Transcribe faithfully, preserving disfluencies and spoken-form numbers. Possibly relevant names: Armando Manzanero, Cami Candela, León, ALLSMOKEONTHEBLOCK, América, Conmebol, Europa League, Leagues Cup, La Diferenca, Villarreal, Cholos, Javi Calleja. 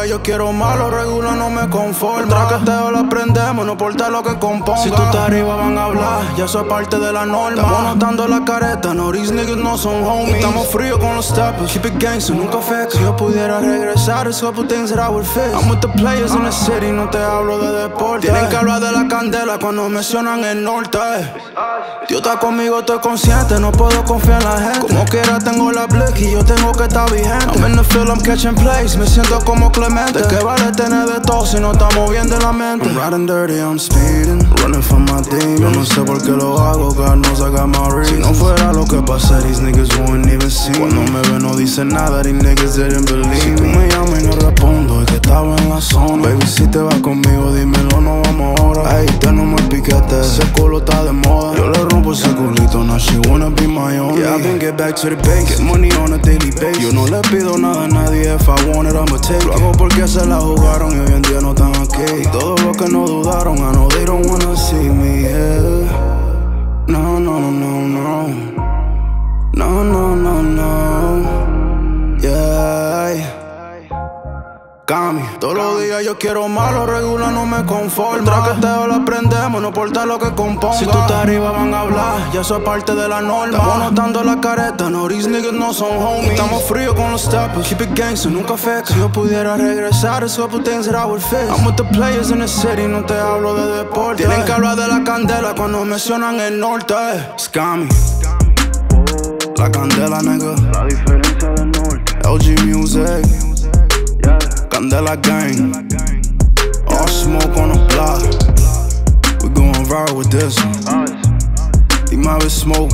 Mira, yo quiero malo, regulo, no me conformo. Traqueteo lo prendemos, no importa lo que componga. Si tú estás arriba van a hablar, ya eso es parte de la norma. Estamos notando la careta, no, these niggas no son homies. Estamos fríos con los tapas, keep it gangster, nunca fake. Si yo pudiera regresar, it's a couple things that I would fix. I'm with the players in the city, no te hablo de deporte. Tienen que hablar de la Candela cuando mencionan el norte. Dios está conmigo, estoy consciente, no puedo confiar en la gente. Como quiera tengo la blick y yo tengo que estar vigente. I'm in the field, I'm catching plays, me siento como Clemente. ¿De qué vale tener de todo si no estamos bien de la mente? I'm riding dirty, I'm speeding, running from my demons. Yo no sé por qué lo hago, God knows I got my reasons. Si no fuera lo que pasa, these niggas wouldn't even see me. Cuando me ven no dicen nada, these niggas didn't believe. Si tú me llamas y no respondo, es que estaba en la zona. Baby, si te vas conmigo, dímelo, no vamos ahora. Ey, te no me piquete, ese culo está de moda. Yo le rompo ese culito, now she wanna be my only. Yeah, I can get back to the base, get money on a daily basis. Yo no le pido nada a nadie, if I want it, I'ma take it. Lo hago porque se la jugaron y hoy en día no están aquí. Y todos los que no dudaron, I know they don't wanna see me, yeah. No, no, no, no, no, no, no, no, yeah. Cami, todos los días yo quiero malo, regular, no me conformo. Traqueteo lo prendemos, no importa lo que componga. Si tú estás arriba van a hablar, ya eso es parte de la norma. Estamos notando la careta, no, these niggas no son homies. Estamos fríos con los tapas, keep it gangster, nunca fake. Si yo pudiera regresar, it's a couple things that I would fix. I'm with the players in the city, no te hablo de deporte. Tienen que hablar de la Candela cuando mencionan el norte. It's Cami, la Candela, nigga. La diferencia del norte. L G Music, Candela gang, all smoke on the block. We gon' ride with this one. They might be smoke.